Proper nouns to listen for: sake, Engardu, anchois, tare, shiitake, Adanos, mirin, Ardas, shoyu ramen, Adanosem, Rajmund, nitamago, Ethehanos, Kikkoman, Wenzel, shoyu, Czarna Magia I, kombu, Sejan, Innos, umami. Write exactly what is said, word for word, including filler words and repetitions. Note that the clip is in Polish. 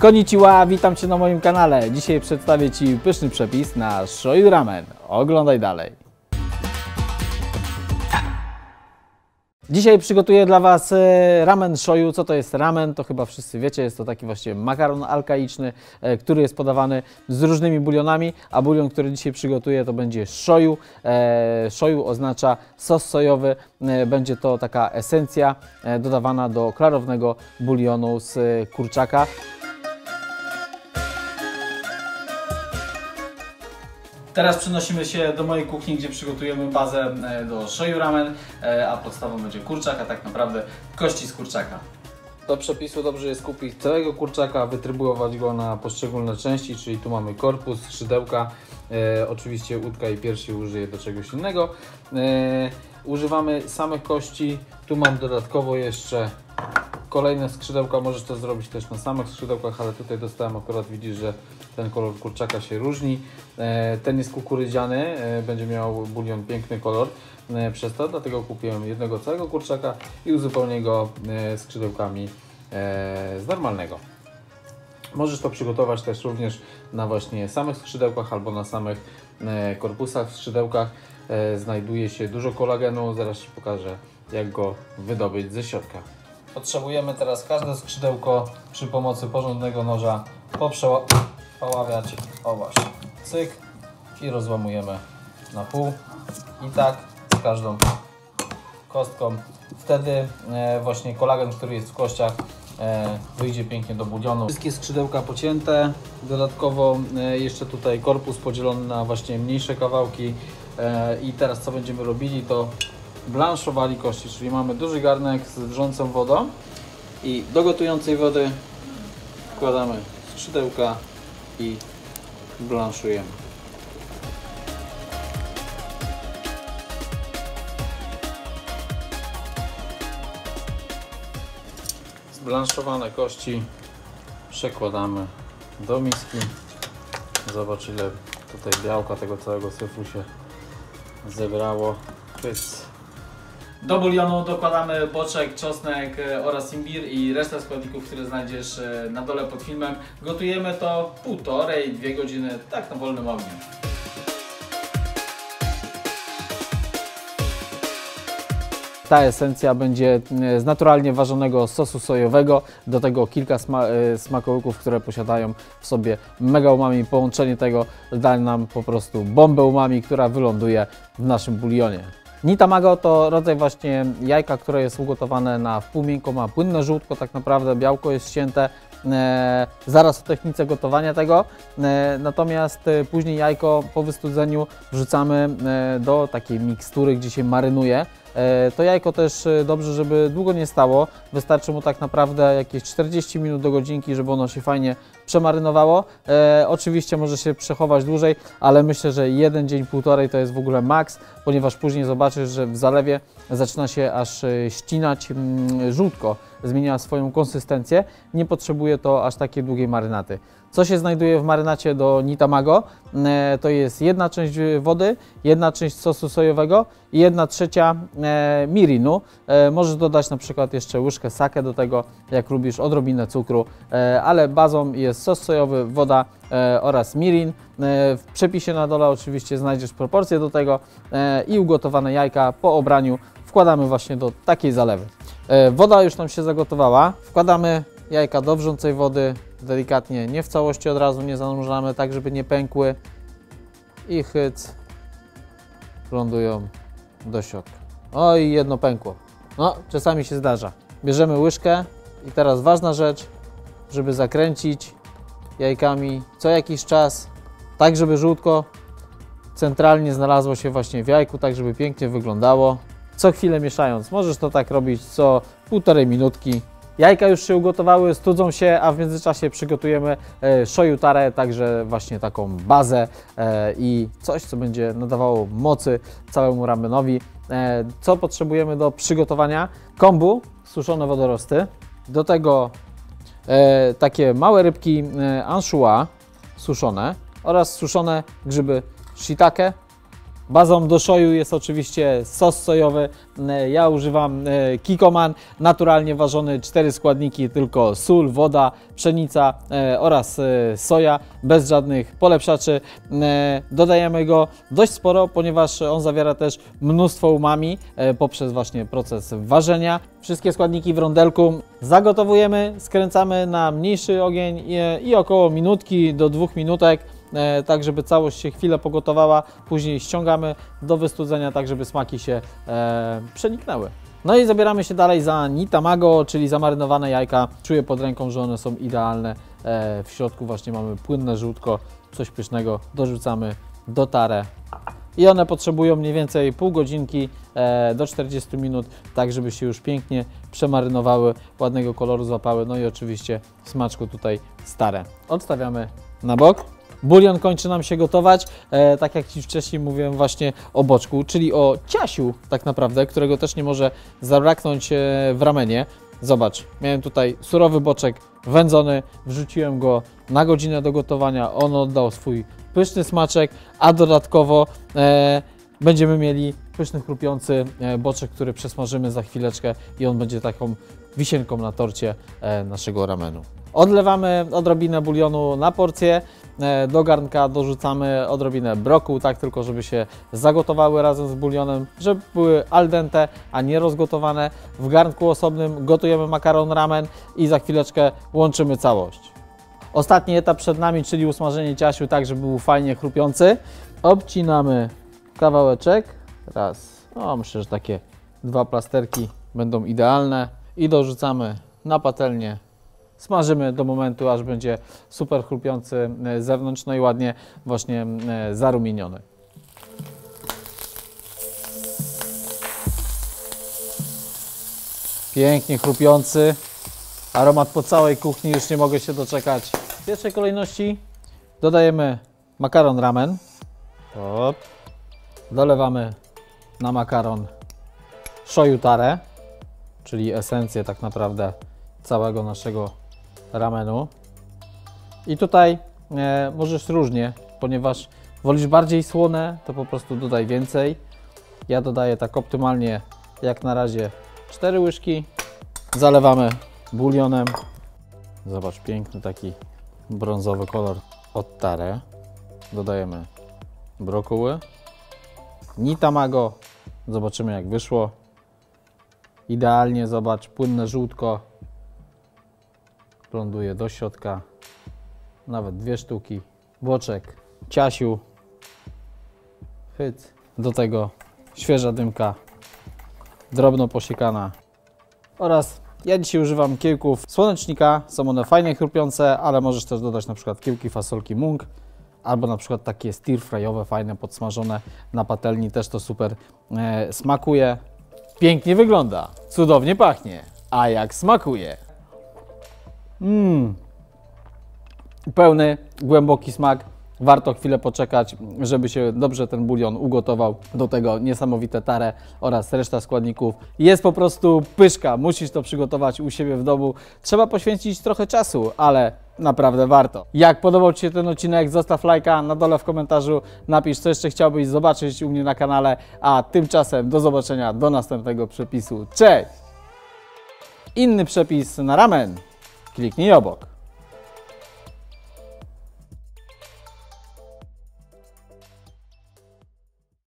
Konnichiwa, witam Cię na moim kanale. Dzisiaj przedstawię Ci pyszny przepis na shoyu ramen. Oglądaj dalej. Dzisiaj przygotuję dla Was ramen shoyu. Co to jest ramen? To chyba wszyscy wiecie. Jest to taki właśnie makaron alkaiczny, który jest podawany z różnymi bulionami, a bulion, który dzisiaj przygotuję, to będzie shoyu. Shoyu oznacza sos sojowy. Będzie to taka esencja dodawana do klarownego bulionu z kurczaka. Teraz przenosimy się do mojej kuchni, gdzie przygotujemy bazę do shoyu ramen, a podstawą będzie kurczak, a tak naprawdę kości z kurczaka. Do przepisu dobrze jest kupić całego kurczaka, wytrybułować go na poszczególne części, czyli tu mamy korpus, skrzydełka, e, oczywiście łódka i piersi użyję do czegoś innego. E, używamy samych kości, tu mam dodatkowo jeszcze kolejne skrzydełka, możesz to zrobić też na samych skrzydełkach, ale tutaj dostałem akurat, widzisz, że ten kolor kurczaka się różni. Ten jest kukurydziany, będzie miał bulion piękny kolor przez to, dlatego kupiłem jednego całego kurczaka i uzupełnię go skrzydełkami z normalnego. Możesz to przygotować też również na właśnie samych skrzydełkach albo na samych korpusach, skrzydełkach. Znajduje się dużo kolagenu, zaraz Ci pokażę, jak go wydobyć ze środka. Potrzebujemy teraz każde skrzydełko przy pomocy porządnego noża poprzeławiać. O właśnie, cyk, i rozłamujemy na pół i tak z każdą kostką. Wtedy e, właśnie kolagen, który jest w kościach, e, wyjdzie pięknie do bulionu. Wszystkie skrzydełka pocięte, dodatkowo e, jeszcze tutaj korpus podzielony na właśnie mniejsze kawałki. E, I teraz co będziemy robili, to blanszowali kości, czyli mamy duży garnek z wrzącą wodą i do gotującej wody wkładamy skrzydełka i blanszujemy. Zblanszowane kości przekładamy do miski. Zobacz, ile tutaj białka tego całego syfu się zebrało. Pyc. Do bulionu dokładamy boczek, czosnek oraz imbir i resztę składników, które znajdziesz na dole pod filmem. Gotujemy to półtorej, dwie godziny, tak na wolnym ogniu. Ta esencja będzie z naturalnie ważonego sosu sojowego, do tego kilka sma smakołyków, które posiadają w sobie mega umami. Połączenie tego da nam po prostu bombę umami, która wyląduje w naszym bulionie. Nitamago to rodzaj właśnie jajka, które jest ugotowane na wpół miękko, ma płynne żółtko, tak naprawdę białko jest ścięte, e, zaraz o technice gotowania tego, e, natomiast później jajko po wystudzeniu wrzucamy e, do takiej mikstury, gdzie się marynuje. E, to jajko też dobrze, żeby długo nie stało, wystarczy mu tak naprawdę jakieś czterdzieści minut do godzinki, żeby ono się fajnie przemarynowało. E, oczywiście może się przechować dłużej, ale myślę, że jeden dzień, półtorej to jest w ogóle maks, ponieważ później zobaczysz, że w zalewie zaczyna się aż ścinać żółtko, zmienia swoją konsystencję, nie potrzebuje to aż takiej długiej marynaty. Co się znajduje w marynacie do nitamago? E, to jest jedna część wody, jedna część sosu sojowego i jedna trzecia e, mirinu. E, możesz dodać na przykład jeszcze łyżkę sake do tego, jak lubisz, odrobinę cukru, e, ale bazą jest sos sojowy, woda e, oraz mirin. E, w przepisie na dole oczywiście znajdziesz proporcje do tego e, i ugotowane jajka po obraniu wkładamy właśnie do takiej zalewy. E, woda już nam się zagotowała. Wkładamy jajka do wrzącej wody, delikatnie, nie w całości od razu, nie zanurzamy, tak żeby nie pękły i hyc, lądują do środka. Oj, jedno pękło. No, czasami się zdarza. Bierzemy łyżkę i teraz ważna rzecz, żeby zakręcić jajkami co jakiś czas, tak żeby żółtko centralnie znalazło się właśnie w jajku, tak żeby pięknie wyglądało. Co chwilę mieszając, możesz to tak robić co półtorej minutki. Jajka już się ugotowały, studzą się, a w międzyczasie przygotujemy shoyu tare, także właśnie taką bazę i coś, co będzie nadawało mocy całemu ramenowi. Co potrzebujemy do przygotowania? Kombu, suszone wodorosty, do tego E, takie małe rybki e, anchois suszone oraz suszone grzyby shiitake Bazą do shoyu jest oczywiście sos sojowy. Ja używam Kikkoman, naturalnie ważony, cztery składniki, tylko sól, woda, pszenica oraz soja, bez żadnych polepszaczy. Dodajemy go dość sporo, ponieważ on zawiera też mnóstwo umami poprzez właśnie proces ważenia. Wszystkie składniki w rondelku zagotowujemy, skręcamy na mniejszy ogień i około minutki do dwóch minutek. Tak, żeby całość się chwilę pogotowała, później ściągamy do wystudzenia, tak żeby smaki się e, przeniknęły. No i zabieramy się dalej za nitamago, czyli zamarynowane jajka. Czuję pod ręką, że one są idealne. E, w środku właśnie mamy płynne żółtko, coś pysznego. Dorzucamy do tare. I one potrzebują mniej więcej pół godzinki e, do czterdziestu minut, tak żeby się już pięknie przemarynowały, ładnego koloru złapały. No i oczywiście w smaczku tutaj stare. Odstawiamy na bok. Bulion kończy nam się gotować, e, tak jak Ci wcześniej mówiłem właśnie o boczku, czyli o ciasiu tak naprawdę, którego też nie może zabraknąć e, w ramenie. Zobacz, miałem tutaj surowy boczek wędzony, wrzuciłem go na godzinę do gotowania, on oddał swój pyszny smaczek, a dodatkowo e, będziemy mieli pyszny, chrupiący e, boczek, który przesmażymy za chwileczkę i on będzie taką wisienką na torcie e, naszego ramenu. Odlewamy odrobinę bulionu na porcję, do garnka dorzucamy odrobinę brokułu, tak tylko żeby się zagotowały razem z bulionem, żeby były al dente, a nie rozgotowane. W garnku osobnym gotujemy makaron ramen i za chwileczkę łączymy całość. Ostatni etap przed nami, czyli usmażenie ciasiu, tak żeby był fajnie chrupiący. Obcinamy kawałeczek, raz, no myślę, że takie dwa plasterki będą idealne i dorzucamy na patelnię. Smażymy do momentu, aż będzie super chrupiący z zewnątrz, no i ładnie właśnie zarumieniony. Pięknie chrupiący, aromat po całej kuchni, już nie mogę się doczekać. W pierwszej kolejności dodajemy makaron ramen. Top. Dolewamy na makaron shoyu tare, czyli esencję tak naprawdę całego naszego ramenu. I tutaj e, możesz różnie, ponieważ wolisz bardziej słone, to po prostu dodaj więcej. Ja dodaję tak optymalnie jak na razie cztery łyżki. Zalewamy bulionem. Zobacz, piękny taki brązowy kolor od tare. Dodajemy brokuły. Nitamago. Zobaczymy jak wyszło. Idealnie, zobacz, płynne żółtko. Ląduje do środka, nawet dwie sztuki, boczek, ciasiu, hyc, do tego świeża dymka, drobno posiekana oraz ja dzisiaj używam kiełków słonecznika, są one fajnie chrupiące, ale możesz też dodać na przykład kiełki fasolki mung albo na przykład takie stir fryowe, fajne, podsmażone na patelni, też to super e, smakuje. Pięknie wygląda, cudownie pachnie, a jak smakuje? Mmm, pełny, głęboki smak, warto chwilę poczekać, żeby się dobrze ten bulion ugotował, do tego niesamowite tare oraz reszta składników. Jest po prostu pyszka, musisz to przygotować u siebie w domu, trzeba poświęcić trochę czasu, ale naprawdę warto. Jak podobał Ci się ten odcinek, zostaw lajka, na dole w komentarzu napisz, co jeszcze chciałbyś zobaczyć u mnie na kanale, a tymczasem do zobaczenia do następnego przepisu. Cześć! Inny przepis na ramen. Kliknij obok.